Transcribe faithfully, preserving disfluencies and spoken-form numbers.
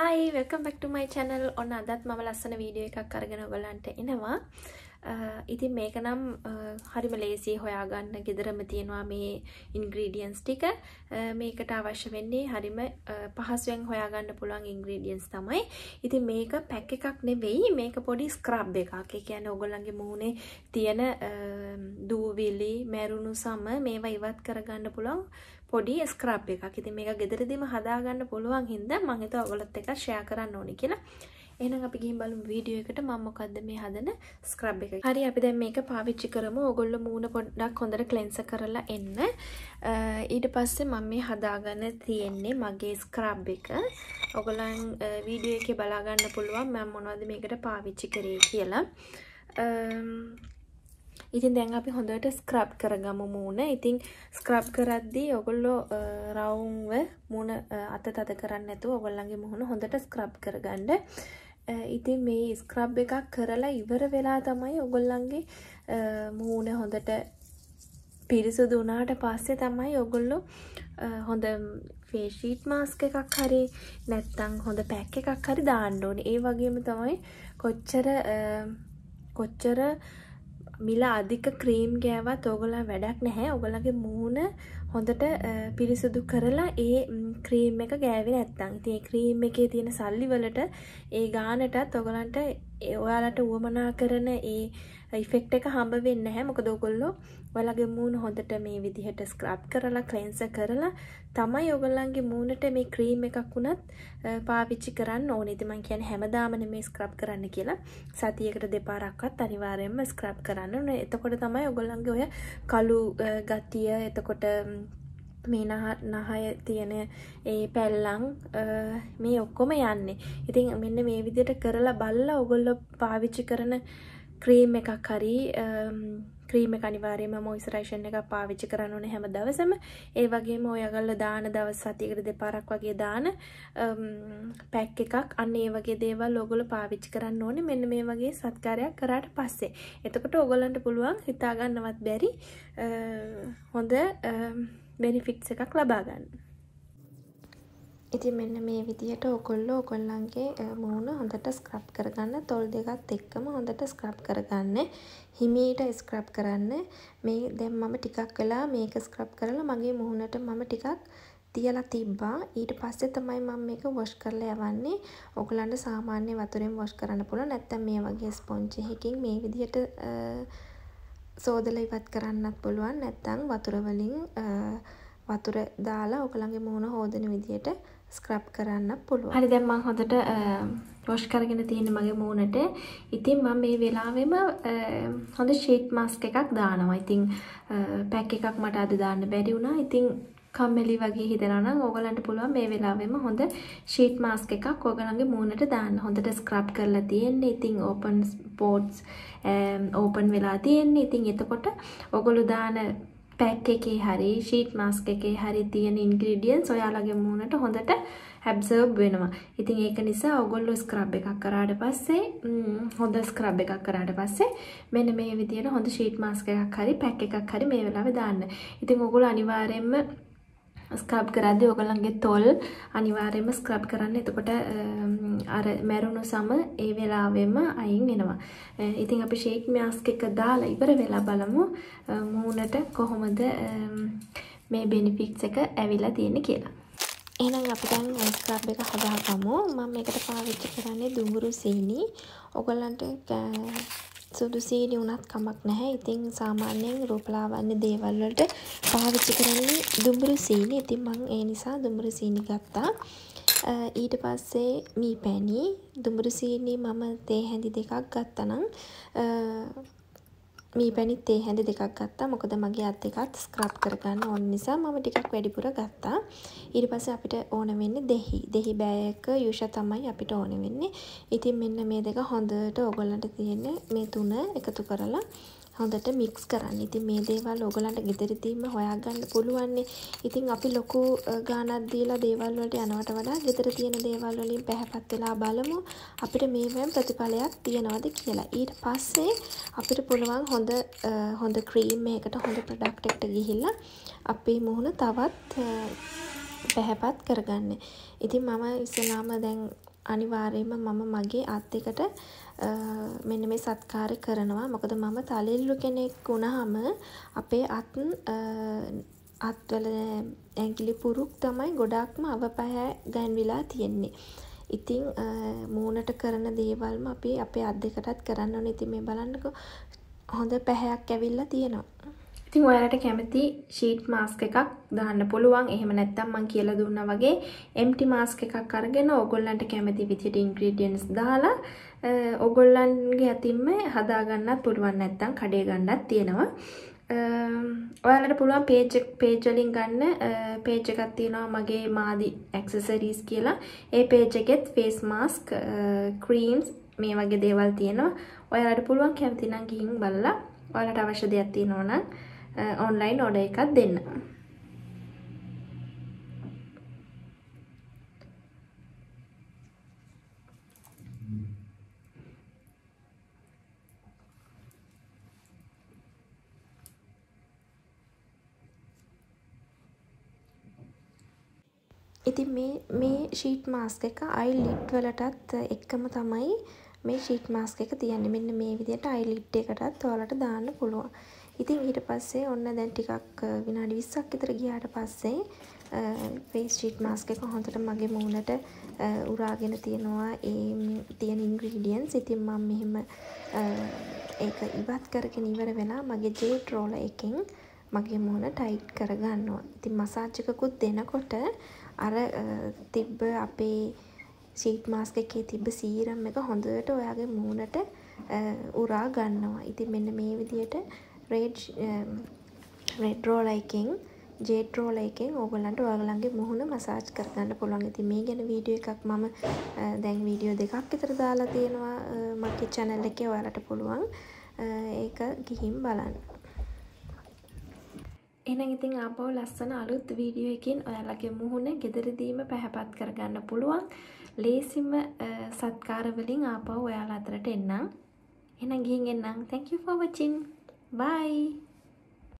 Hi, welcome back to my channel. ඔන්න අදත් මම ලස්සන වීඩියෝ එකක් අරගෙන ඔයාලන්ට එනවා. ඉතින් මේක නම් හරිම ලේසි හොයාගන්න. ගෙදරම තියෙනවා මේ ඉන්ග්‍රීඩියන්ට්ස් ටික. මේකට අවශ්‍ය වෙන්නේ හරිම පහසුවෙන් හොයාගන්න පුළුවන් ඉන්ග්‍රීඩියන්ට්ස් තමයි. ඉතින් මේක පැක් එකක් නෙවෙයි, මේක පොඩි ස්ක්‍රබ් එකක්. ඒ කියන්නේ ඔයගොල්ලන්ගේ මූණේ තියෙන දූවිලි, මැරුණු සම මේවා ඉවත් කරගන්න පුළුවන් පොඩි ස්ක්‍රබ් එකක්. ඉතින් මේක ගෙදරදීම හදාගන්න පුළුවන් හින්දා මම හිතුවා ඔයගොල්ලොත් එක්ක ෂෙයා කරන්න ඕනේ කියලා. එහෙනම් අපි ගිහින් බලමු වීඩියෝ එකට මම මොකද්ද මේ හදන ස්ක්‍රබ් එක. හරි, අපි දැන් මේක පාවිච්චි කරමු. ඔයගොල්ලෝ මූණ පොඩ්ඩක් හොඳට ක්ලෙන්සර් කරලා එන්න. ඊට පස්සේ මම මේ හදාගන්න තියෙන්නේ මගේ ස්ක්‍රබ් එක. ඔයගොල්ලන් වීඩියෝ එකේ බලා ගන්න පුළුවන් මම මොනවද මේකට පාවිච්චි කරේ කියලා. ඉතින් දැන් අපි හොඳට ස්ක්‍රබ් කරගමු මූණ. ඉතින් ස්ක්‍රබ් කරද්දී ඔයගොල්ලෝ රවුම්ව මූණ අත තද කරන්නේ නැතුව ඔයගොල්ලන්ගේ මූණ හොඳට ස්ක්‍රබ් කරගන්න. ඉතින් මේ ස්ක්‍රබ් එකක් කරලා ඉවර වෙලා තමයි ඔයගොල්ලන්ගේ මූණ හොඳට පිරිසුදු වුණාට පස්සේ තමයි ඔයගොල්ලෝ හොඳ ෆේස් ෂීට් මාස්ක් එකක් හරි නැත්නම් හොඳ පැක් එකක් හරි දාන්න ඕනේ. ඒ වගේම තමයි කොච්චර කොච්චර මිල අධික ක්‍රීම් ගෑවත් ඔයගොල්ලන් වැඩක් නැහැ. ඔයගොල්ලන්ගේ මූණ හොඳට පිරිසුදු කරලා ඒ ක්‍රීම් එක ගෑවේ නැත්තම් ඉතින් ඒ ක්‍රීම් එකේ තියෙන සල්ලි වලට ඒ ගානටත් ඔයගොල්ලන්ට ඔයාලට උවමනා කරන ඒ ඉෆෙක්ට් එක හම්බ වෙන්නේ නැහැ. මොකද ඔයගොල්ලෝ ඔයාලගේ මූණ හොඳට මේ විදිහට ස්ක්‍රබ් කරලා ක්ලෙන්සර් කරලා තමයි ඔයගොල්ලන්ගේ මූණට මේ ක්‍රීම් එකක් උනත් පාවිච්චි කරන්න ඕනේ. ඉතින් මම කියන්නේ හැමදාම නෙමෙයි ස්ක්‍රබ් කරන්න කියලා. සතියකට දෙපාරක්වත් අනිවාර්යයෙන්ම ස්ක්‍රබ් කරන්න ඕනේ. එතකොට තමයි ඔයගොල්ලන්ගේ ඔය කළු ගතිය, එතකොට මේ නහය තියෙන ඒ පැල්ලම් මේ ඔක්කොම යන්නේ. ඉතින් මෙන්න මේ විදිහට කරලා බලලා ඔයගොල්ලෝ පාවිච්චි කරන ක්‍රීම් එකක් හරි ක්‍රීම් එක අනිවාර්යයෙන්ම මොයිස්චරයිසර් එකක් පාවිච්චි කරන්න ඕනේ හැම දවසම. ඒ වගේම ඔයගොල්ලෝ දාන දවස් සතියකට දෙපාරක් වගේ දාන පැක් එකක් අන්න ඒ වගේ දේවල් ඔයගොල්ලෝ පාවිච්චි කරන්න ඕනේ මෙන්න මේ වගේ සත්කාරයක් කරාට පස්සේ. එතකොට ඔයගොල්ලන්ට පුළුවන් හිතා ගන්නවත් බැරි හොඳ බෙනිෆිට්ස් එකක් ලබා ගන්න. ඉතින් මෙන්න මේ විදිහට ඔයගොල්ලෝ ඔයගොල්ලන්ගේ මූණ හොඳට ස්ක්‍රබ් කරගන්න. තොල් දෙකත් එක්කම හොඳට ස්ක්‍රබ් කරගන්න. හිමීට ස්ක්‍රබ් කරන්න. මේ දැන් මම ටිකක් වෙලා මේක ස්ක්‍රබ් කරලා මගේ මූණට මම ටිකක් තියලා තිබ්බා. ඊට පස්සේ තමයි මම මේක වොෂ් කරලා යවන්නේ. ඔයගොල්ලන්ට සාමාන්‍ය වතුරෙන් වොෂ් කරන්න පුළුවන්. නැත්නම් මේ වගේ ස්පොන්ජ් එකකින් මේ විදිහට සෝදලා ඉවත් කරන්නත් පුළුවන්. නැත්නම් වතුර වලින් වතුර දාලා ඔයගලගේ මූණ හොදන විදියට ස්ක්‍රබ් කරන්න පුළුවන්. හරි, දැන් මම හොදට වොෂ් කරගෙන තියෙන මගේ මූණට. ඉතින් මම මේ වෙලාවෙම හොඳ ෂීට් මාස්ක් එකක් දානවා. ඉතින් පැක් එකක් මට අද දාන්න බැරි වුණා. ඉතින් කම්මැලි වගේ හිතනවා නම් ඕගලන්ට පුළුවන් මේ වෙලාවෙම හොඳ ෂීට් මාස්ක් එකක් ඕගලන්ගේ මූණට දාන්න. හොඳට ස්ක්‍රබ් කරලා තියෙන්නේ. ඉතින් ඕපන් ස්පොට්ස් ඕපන් වෙලා තියෙන්නේ. ඉතින් එතකොට ඕගොල්ලෝ දාන පැක් එකේ හරි ෂීට් මාස්ක් එකේ හරි තියෙන ඉන්ග්‍රීඩියන්ට්ස් ඔයාලගේ මූණට හොඳට ඇබ්සර්බ් වෙනවා. ඉතින් ඒක නිසා ඕගොල්ලෝ ස්ක්‍රබ් එකක් කරාට පස්සේ හොඳ ස්ක්‍රබ් එකක් කරාට පස්සේ මෙන්න මේ විදියට හොඳ ෂීට් මාස්ක් එකක් හරි පැක් එකක් හරි මේ වෙලාවේ දාන්න. ඉතින් ඕගොල්ලෝ අනිවාර්යයෙන්ම ස්ක්‍රබ් කරද්දී ඔයගොල්ලන්ගේ තොල් අනිවාර්යයෙන්ම ස්ක්‍රබ් කරන්න. එතකොට අර මැරුණු සම ඒ වෙලාවෙම අයින් වෙනවා. ඉතින් අපි ෂීට් මාස්ක් එක දාලා ඉවර වෙලා බලමු මූණට කොහොමද මේ බෙනිෆිට්ස් එක ඇවිල්ලා තියෙන්නේ කියලා. එහෙනම් අපි දැන් ස්ක්‍රබ් එක හදාගමු. මම මේකට පාවිච්චි කරන්නේ දුඹුරු සීනි. ඔයගොල්ලන්ට සුදු සීනි වුණත් කමක් නැහැ. ඉතින් සාමාන්‍යයෙන් රූපලාවන්‍ය දේවල් වලට පාවිච්චි කරන්නේ දුඹුරු සීනි. ඉතින් මම ඒ නිසා දුඹුරු සීනි ගත්තා. ඊට පස්සේ මී පැණි, දුඹුරු සීනි මම තේ හැඳි දෙකක් ගත්තා නම් මී පැණි තේ හැඳි දෙකක් ගත්තා. මොකද මගේ අත් එකත් ස්ක්‍රබ් කරගන්න ඕන නිසා මම ටිකක් වැඩිපුර ගත්තා. ඊට පස්සේ අපිට ඕන වෙන්නේ දෙහි. දෙහි බෑයක යුෂා තමයි අපිට ඕන වෙන්නේ. ඉතින් මෙන්න මේ දෙක හොඳට ඕගොල්ලන්ට තියෙන මේ තුන එකතු කරලා හොඳට මික්ස් කරන්න. ඉතින් මේ දේවල් ඕගොල්ලන්ට ගෙදරදීම හොයාගන්න පුළුවන්නේ. ඉතින් අපි ලොකු ගාණක් දීලා දේවල් වලට යනවට වඩා ගෙදර තියෙන දේවල් වලින් පැහැපත් වෙලා බලමු අපිට මේවෙන් ප්‍රතිඵලයක් තියනවාද කියලා. ඊට පස්සේ අපිට පුළුවන් හොඳ හොඳ ක්‍රීම් එකකට හොඳ ප්‍රොඩක්ට් එකට ගිහිල්ලා අපේ මුහුණ තවත් පැහැපත් කරගන්න. ඉතින් මම ඉස්සෙල්ලාම දැන් අනිවාර්යයෙන්ම මම මගේ අත්යකට මෙන්න මේ සත්කාරය කරනවා. මොකද මම තලෙල්ලු කෙනෙක් වුණාම අපේ අත් අත්වල ඇඟිලි පුරුක් තමයි ගොඩක්ම අවපහය ගැන්විලා තියෙන්නේ. ඉතින් මූණට කරන දේවල්ම අපි අපේ අත් දෙකටත් කරන්න ඕනේ. ඉතින් මේ බලන්නකෝ හොඳ පැහැයක් ඇවිල්ලා තියෙනවා. ඉතින් ඔයාලට කැමති ෂීට් මාස්ක් එකක් දාන්න පුළුවන්. එහෙම නැත්නම් මම කියලා දුන්නා වගේ එම්ටි මාස්ක් එකක් අරගෙන ඕගොල්ලන්ට කැමති විදිහට ඉන්ග්‍රීඩියන්ට්ස් දාලා ඕගොල්ලන්ගේ අතින්ම හදා ගන්නත් පුළුවන්, නැත්නම් කඩේ ගන්නත් තියෙනවා. ඔයාලට පුළුවන් page page වලින් ගන්න page එකක් තියෙනවා මගේ මාදි accessories කියලා. ඒ page එකෙත් face mask, creams මේ වගේ දේවල් තියෙනවා. ඔයාලට පුළුවන් කැමති නම් ගිහින් බලලා ඔයාලට අවශ්‍ය දෙයක් තියෙනවා නම් online order එකක් දෙන්න. ඉතින් මේ මේ ෂීට් මාස්ක් එක අයිලිඩ් වලටත් එකම තමයි මේ ෂීට් මාස්ක් එක තියන්නේ. මෙන්න මේ විදිහට අයිලිඩ් එකටත් ඔයාලට දාන්න පුළුවන්. ඉතින් ඊට පස්සේ ඔන්න දැන් ටිකක් විනාඩි විස්සක් විතර ගියාට පස්සේ ෆේස් ෂීට් මාස්ක් එක හොඳට මගේ මූණට උරාගෙන තියෙනවා ඒ තියෙන ඉන්ග්‍රීඩියන්ට්ස්. ඉතින් මම මෙහෙම ඒක ඉවත් කරගෙන ඉවර වෙලා මගේ ජෙට් රෝලර් එකෙන් මගේ මූණ ටයිට් කරගන්නවා. ඉතින් මසාජ් එකකුත් දෙනකොට අර තිබ්බ අපේ ෂීට් මාස්ක් එකේ තිබ්බ සීරම් එක හොඳට ඔයාගේ මූණට උරා ගන්නවා. ඉතින් මෙන්න මේ විදියට රෙඩ් රෙඩ් රෝලර් එකෙන් ජෙට් රෝලර් එකෙන් ඕගොල්ලන්ට ඔයාලගේ මූණ මසාජ් කරගන්න පුළුවන්. ඉතින් මේ ගැන වීඩියෝ එකක් මම දැන් වීඩියෝ දෙකක් විතර දාලා තියෙනවා මගේ channel එකේ. ඔයාලට පුළුවන් ඒක ගිහින් බලන්න. එහෙනම් ඉතින් ආපහු ලස්සන අලුත් වීඩියෝ එකකින් ඔයාලගේ මුහුණ gederidima පැහැපත් කරගන්න පුළුවන් ලේසිම සත්කාර වලින් ආපහු ඔයාලා අතරට එන්නම්. එහෙනම් ගිහින් එන්නම්. Thank you for watching. Bye.